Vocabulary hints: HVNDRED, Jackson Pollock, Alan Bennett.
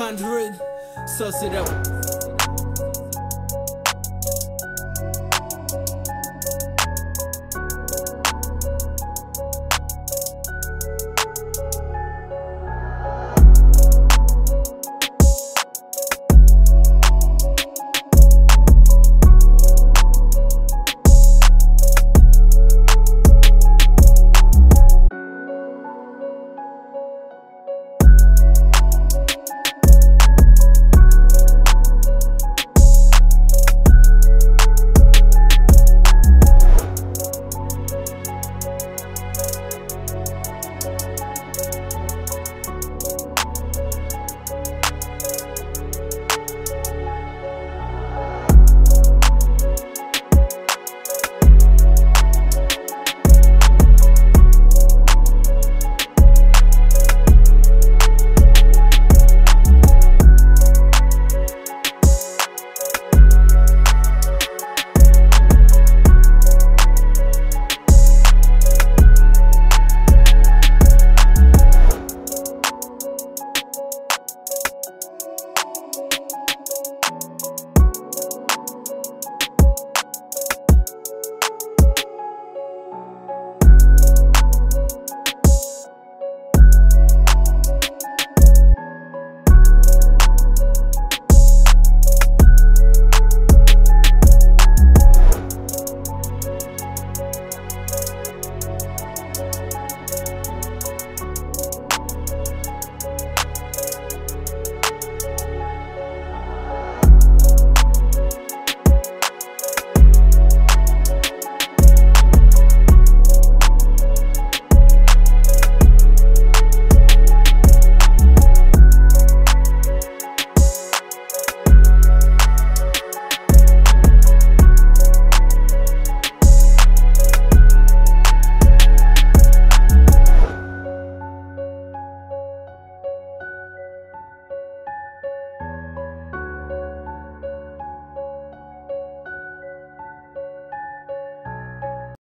HVNDRED, suss it out.